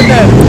Nope.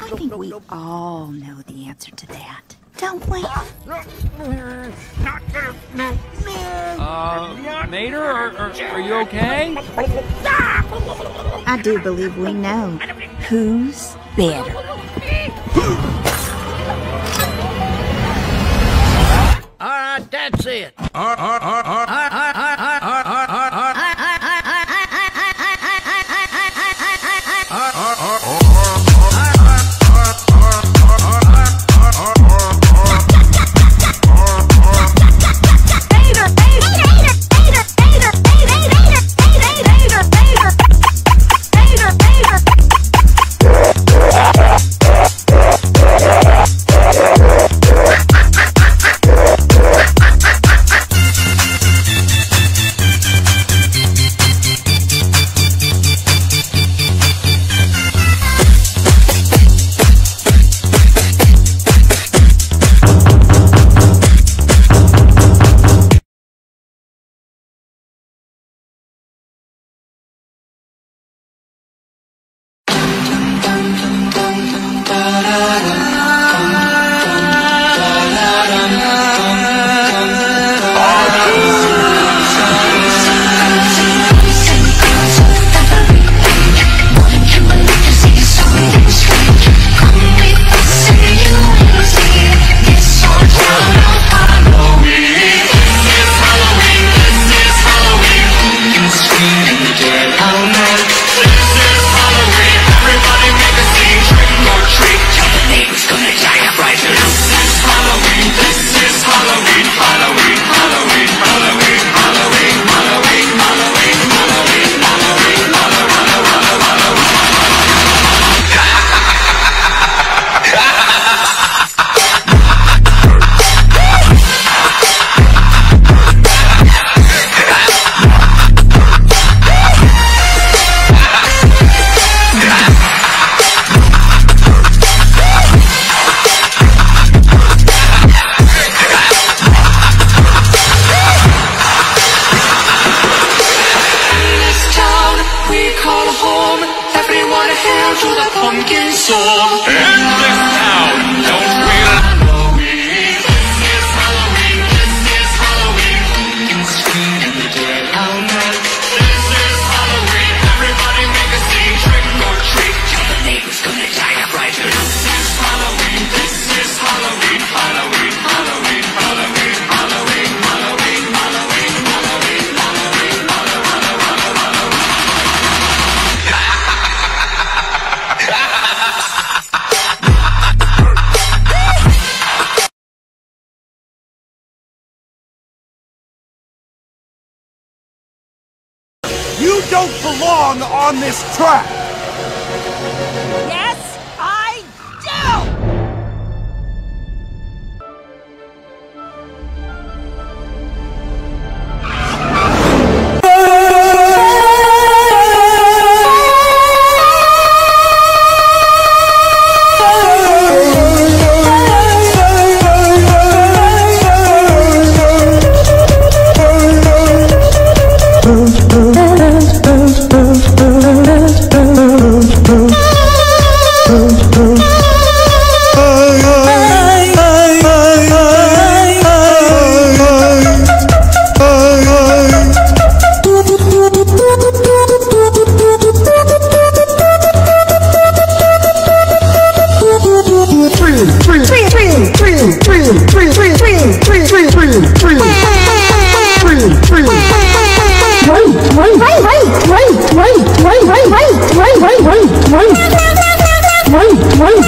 I think we all know the answer to that, don't we? Mater, are you okay? I do believe we know who's better. All right, that's it. storm in this town. Don't we Halloween? This is Halloween. This is Halloween. You scream in the dead of night. This is Halloween. Everybody make a scene, trick or treat. Tell the neighbors gonna die upright. This is Halloween. This is Halloween. Halloween. Halloween. Halloween. Halloween. Halloween. Halloween. Halloween. Halloween. You don't belong on this track! Yes, I do! Wait!